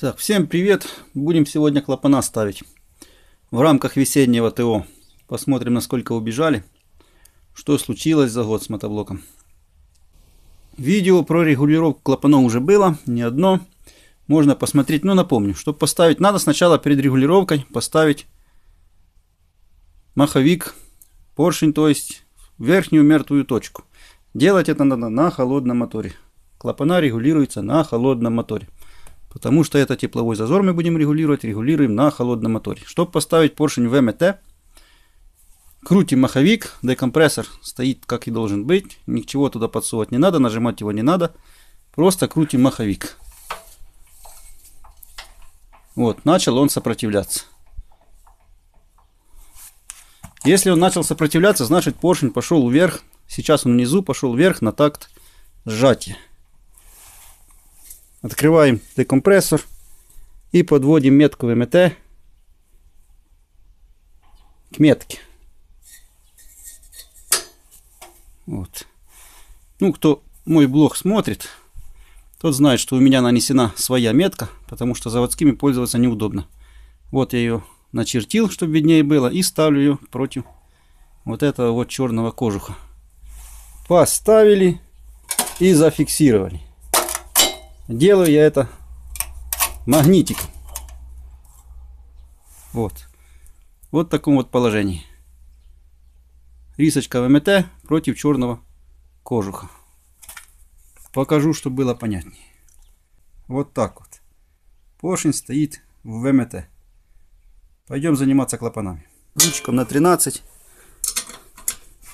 Так, всем привет! Будем сегодня клапана ставить в рамках весеннего ТО. Посмотрим, насколько убежали, что случилось за год с мотоблоком. Видео про регулировку клапанов уже было, не одно. Можно посмотреть, но напомню, чтобы поставить, надо сначала перед регулировкой поставить маховик, поршень, то есть верхнюю мертвую точку. Делать это надо на холодном моторе. Клапана регулируется на холодном моторе. Потому что это тепловой зазор мы будем регулировать, регулируем на холодном моторе. Чтобы поставить поршень ВМТ, крутим маховик, декомпрессор стоит как и должен быть. Ничего туда подсовывать не надо, нажимать его не надо. Просто крутим маховик. Вот, начал он сопротивляться. Если он начал сопротивляться, значит поршень пошел вверх. Сейчас он внизу, пошел вверх на такт сжатия. Открываем декомпрессор и подводим метку ВМТ к метке. Вот. Ну, кто мой блог смотрит, тот знает, что у меня нанесена своя метка, потому что заводскими пользоваться неудобно. Вот я ее начертил, чтобы виднее было, и ставлю ее против вот этого вот черного кожуха. Поставили и зафиксировали. Делаю я это магнитиком. Вот. Вот в таком вот положении. Рисочка ВМТ против черного кожуха. Покажу, чтобы было понятнее. Вот так вот. Поршень стоит в ВМТ. Пойдем заниматься клапанами. Ключиком на 13.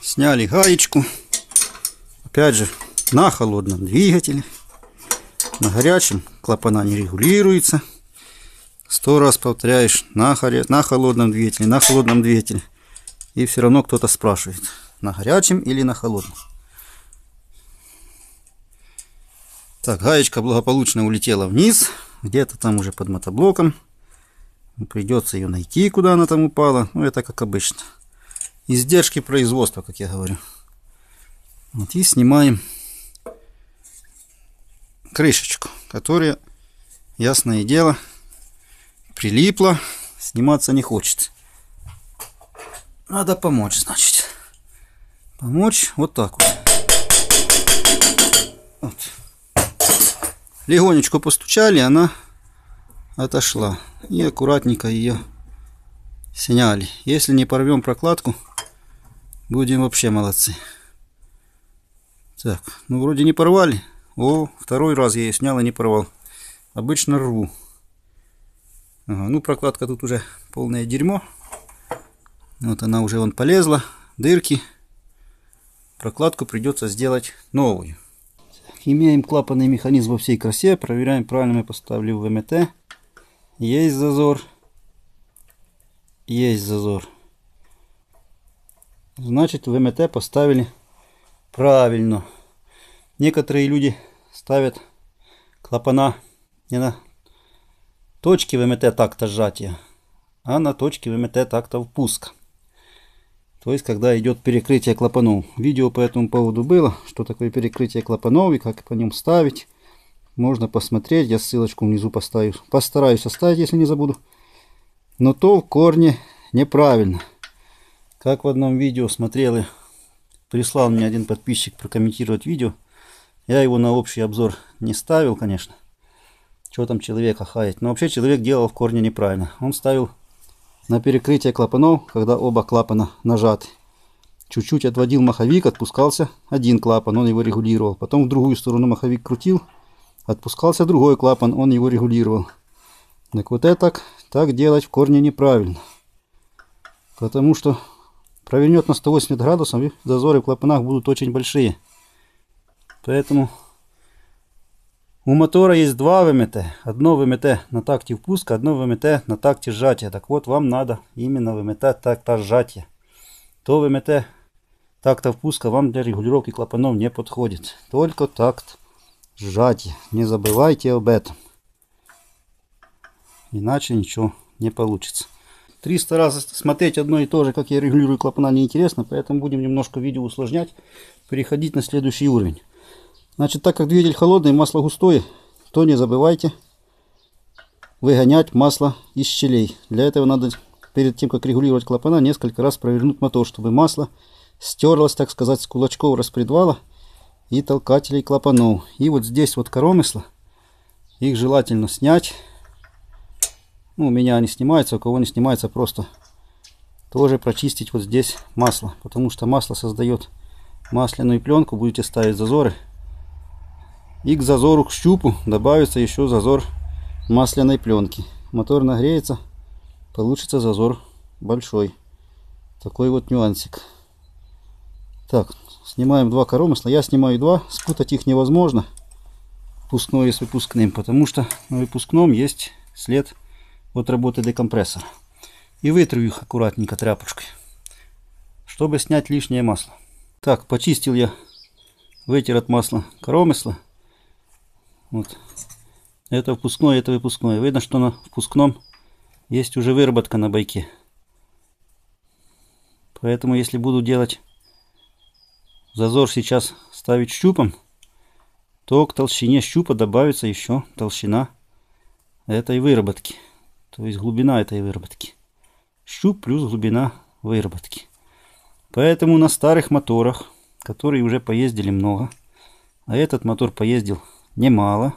Сняли гаечку. Опять же, на холодном двигателе. На горячем клапана не регулируется. 100 раз повторяешь на холодном двигателе, на холодном двигателе. И все равно кто-то спрашивает, на горячем или на холодном. Так, гаечка благополучно улетела вниз. Где-то там уже под мотоблоком. Придется ее найти, куда она там упала. Ну, это как обычно. Издержки производства, как я говорю. Вот, и снимаем крышечку, которая, ясное дело, прилипла, сниматься не хочет. Надо помочь, значит. Помочь вот так вот. Вот. Легонечко постучали, она отошла. И аккуратненько ее сняли. Если не порвем прокладку, будем вообще молодцы. Так, ну вроде не порвали. О, второй раз я ее снял и не порвал. Обычно рву. Ага, ну прокладка тут уже полное дерьмо. Вот она уже вон полезла. Дырки. Прокладку придется сделать новую. Так, имеем клапанный механизм во всей красе. Проверяем, правильно мы поставили в ВМТ. Есть зазор. Есть зазор. Значит, в ВМТ поставили правильно. Некоторые люди ставят клапана не на точке ВМТ такта сжатия, а на точке ВМТ такта впуска. То есть, когда идет перекрытие клапанов. Видео по этому поводу было, что такое перекрытие клапанов и как по ним ставить. Можно посмотреть, я ссылочку внизу поставлю. Постараюсь оставить, если не забуду. Но то в корне неправильно. Как в одном видео смотрел и прислал мне один подписчик прокомментировать видео. Я его на общий обзор не ставил, конечно. Что там человека хаять. Но вообще человек делал в корне неправильно. Он ставил на перекрытие клапанов, когда оба клапана нажаты. Чуть-чуть отводил маховик, отпускался один клапан, он его регулировал. Потом в другую сторону маховик крутил, отпускался другой клапан, он его регулировал. Так вот это так делать в корне неправильно. Потому что провернет на 180 градусов и зазоры в клапанах будут очень большие. Поэтому у мотора есть два ВМТ. Одно ВМТ на такте впуска, одно ВМТ на такте сжатия. Так вот, вам надо именно ВМТ такта сжатия. То ВМТ такта впуска вам для регулировки клапанов не подходит. Только такт сжатия. Не забывайте об этом. Иначе ничего не получится. 300 раз смотреть одно и то же, как я регулирую клапана, неинтересно. Поэтому будем немножко видео усложнять. Переходить на следующий уровень. Значит, так как двигатель холодный, масло густое, то не забывайте выгонять масло из щелей. Для этого надо перед тем, как регулировать клапана, несколько раз провернуть мотор, чтобы масло стерлось, так сказать, с кулачков распредвала и толкателей клапанов. И вот здесь вот коромысла, их желательно снять. Ну, у меня они снимаются, у кого не снимается, просто тоже прочистить вот здесь масло, потому что масло создает масляную пленку. Будете ставить зазоры, и к зазору, к щупу, добавится еще зазор масляной пленки. Мотор нагреется, получится зазор большой. Такой вот нюансик. Так, снимаем два коромысла. Я снимаю два, спутать их невозможно, впускное с выпускным, потому что на выпускном есть след от работы декомпрессора. И вытру их аккуратненько тряпочкой, чтобы снять лишнее масло. Так, почистил я, вытер от масла коромысла. Вот. Это впускное, это выпускное. Видно, что на впускном есть уже выработка на байке. Поэтому, если буду делать зазор сейчас, ставить щупом, то к толщине щупа добавится еще толщина этой выработки. То есть глубина этой выработки. Щуп плюс глубина выработки. Поэтому на старых моторах, которые уже поездили много, а этот мотор поездил немало,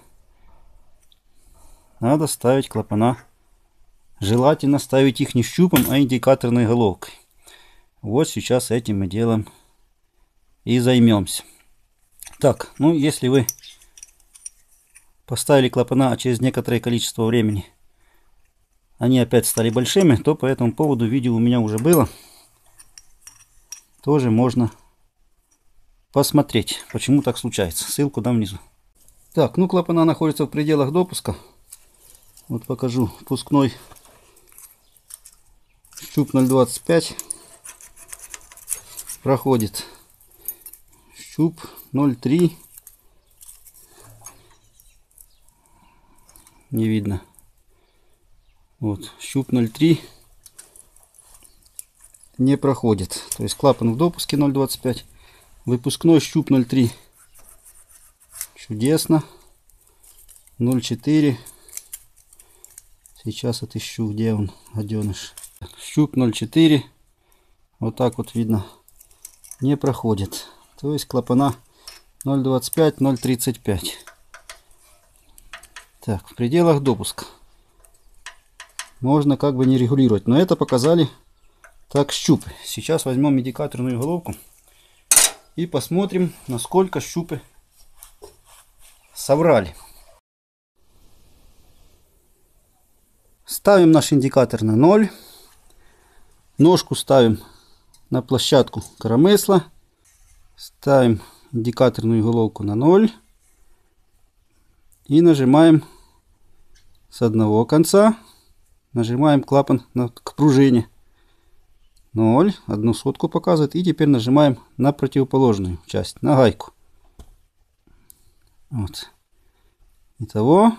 надо ставить клапана. Желательно ставить их не щупом, а индикаторной головкой. Вот сейчас этим мы делаем и займемся. Так, ну если вы поставили клапана, а через некоторое количество времени они опять стали большими, то по этому поводу видео у меня уже было. Тоже можно посмотреть, почему так случается. Ссылку дам внизу. Так, ну клапана находится в пределах допуска. Вот покажу. Впускной щуп 0,25 проходит. Щуп 0,3. Не видно. Вот, щуп 0,3 не проходит. То есть клапан в допуске 0,25. Выпускной щуп 0,3. Чудесно. 0,4. Сейчас отыщу, где он, гаденыш. Щуп 0,4. Вот так вот видно. Не проходит. То есть клапана 0,25, 0,35. Так, в пределах допуска. Можно как бы не регулировать. Но это показали так щупы. Сейчас возьмем индикаторную головку и посмотрим, насколько щупы соврали. Ставим наш индикатор на 0. Ножку ставим на площадку коромысла. Ставим индикаторную головку на 0. И нажимаем с одного конца. Нажимаем клапан к пружине. 0. Одну сотку показывает. И теперь нажимаем на противоположную часть. На гайку. Вот. Итого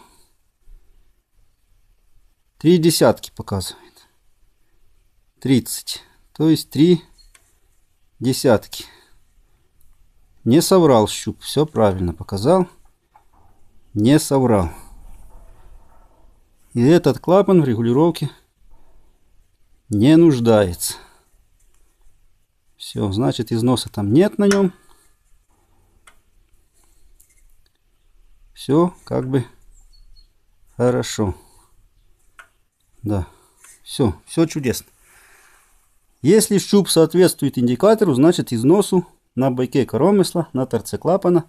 3 десятки показывает. 30. То есть 3 десятки. Не соврал щуп. Все правильно показал. Не соврал. И этот клапан в регулировке не нуждается. Все, значит, износа там нет на нем. Все как бы хорошо. Да, все чудесно. Если щуп соответствует индикатору, значит, износу на байке коромысла, на торце клапана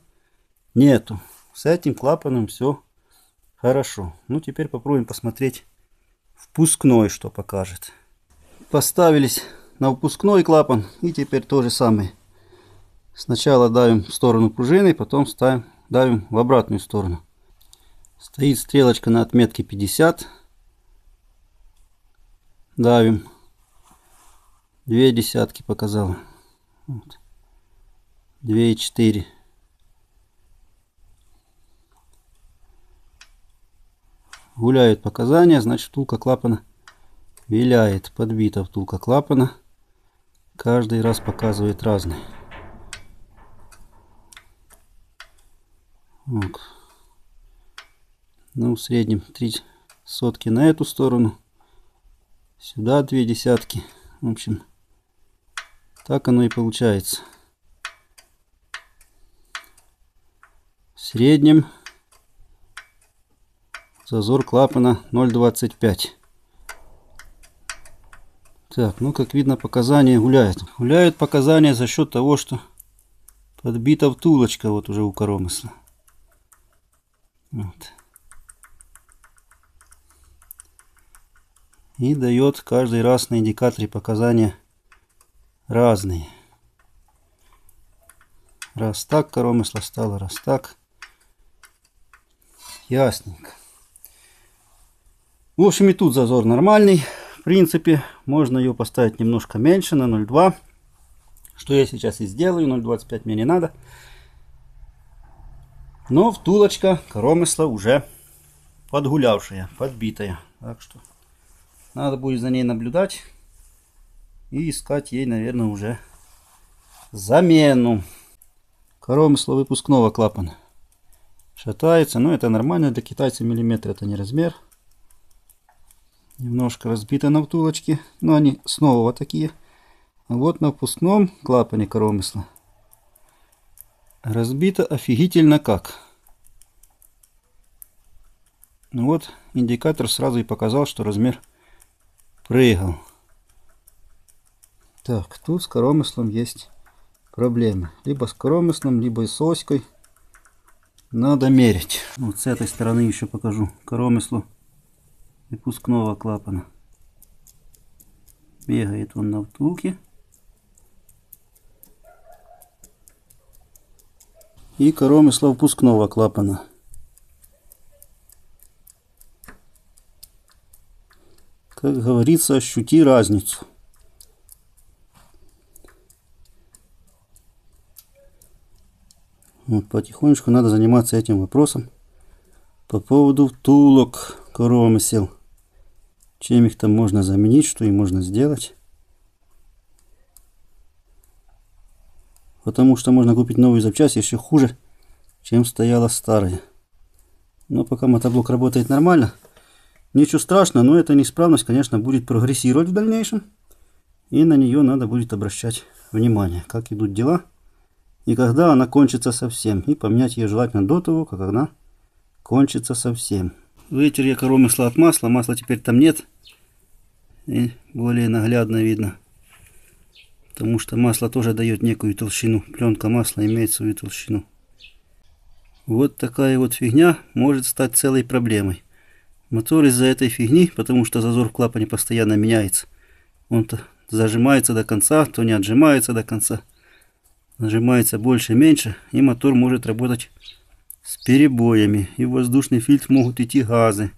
нету. С этим клапаном все хорошо. Ну, теперь попробуем посмотреть впускной, что покажет. Поставились на впускной клапан. И теперь то же самое. Сначала давим в сторону пружины, потом давим в обратную сторону. Стоит стрелочка на отметке 50. Давим. 2 десятки показала. 2,4. Гуляют показания, значит, втулка клапана виляет. Подбита втулка клапана. Каждый раз показывает разный. Вот. Ну, в среднем 3, сотки на эту сторону, сюда 2 десятки. В общем, так оно и получается. В среднем зазор клапана 0,25. Так, ну как видно, показания гуляют. Гуляют показания за счет того, что подбита втулочка вот уже у коромысла. Вот. И дает каждый раз на индикаторе показания разные. Раз так коромысло стало, раз так. Ясненько. В общем, и тут зазор нормальный. В принципе, можно ее поставить немножко меньше, на 0,2. Что я сейчас и сделаю. 0,25 мне не надо. Но втулочка коромысла уже подгулявшая, подбитая. Так что надо будет за ней наблюдать. И искать ей, наверное, уже замену. Коромысло выпускного клапана шатается. Но это нормально. Для китайцев миллиметр это не размер. Немножко разбито на втулочке, но они снова вот такие. А вот на впускном клапане коромысла разбито офигительно как. Ну вот, индикатор сразу и показал, что размер прыгал. Так, тут с коромыслом есть проблемы. Либо с коромыслом, либо с оськой. Надо мерить. Вот с этой стороны еще покажу коромыслу выпускного клапана. Бегает он на втулке. И коромысло впускного клапана. Как говорится, ощути разницу. Вот, потихонечку надо заниматься этим вопросом. По поводу втулок коромысел. Чем их там можно заменить, что им можно сделать. Потому что можно купить новую запчасть еще хуже, чем стояла старая. Но пока мотоблок работает нормально, ничего страшного, но эта неисправность, конечно, будет прогрессировать в дальнейшем. И на нее надо будет обращать внимание, как идут дела. И когда она кончится совсем. И поменять ее желательно до того, как она кончится совсем. Вытер я коромысло от масла. Масла теперь там нет. И более наглядно видно. Потому что масло тоже дает некую толщину. Пленка масла имеет свою толщину. Вот такая вот фигня может стать целой проблемой. Мотор из-за этой фигни, потому что зазор в клапане постоянно меняется. Он то зажимается до конца, то не отжимается до конца. Нажимается больше-меньше, и мотор может работать с перебоями. И в воздушный фильтр могут идти газы.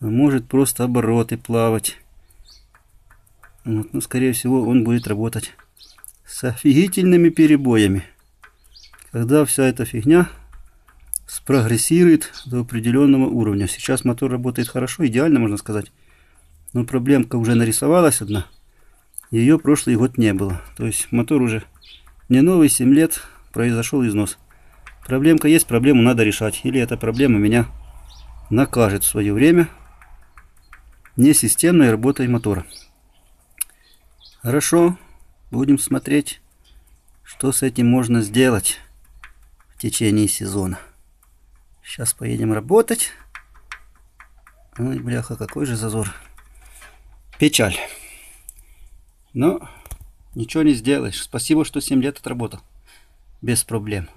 А может просто обороты плавать. Вот, ну, скорее всего, он будет работать с офигительными перебоями. Когда вся эта фигня спрогрессирует до определенного уровня. Сейчас мотор работает хорошо, идеально, можно сказать. Но проблемка уже нарисовалась одна. Ее прошлый год не было. То есть мотор уже не новый, 7 лет, произошел износ. Проблемка есть, проблему надо решать. Или эта проблема меня накажет в свое время несистемной работой мотора. Хорошо, будем смотреть, что с этим можно сделать в течение сезона. Сейчас поедем работать. Ой, бляха, какой же зазор. Печаль. Но ничего не сделаешь. Спасибо, что 7 лет отработал без проблем.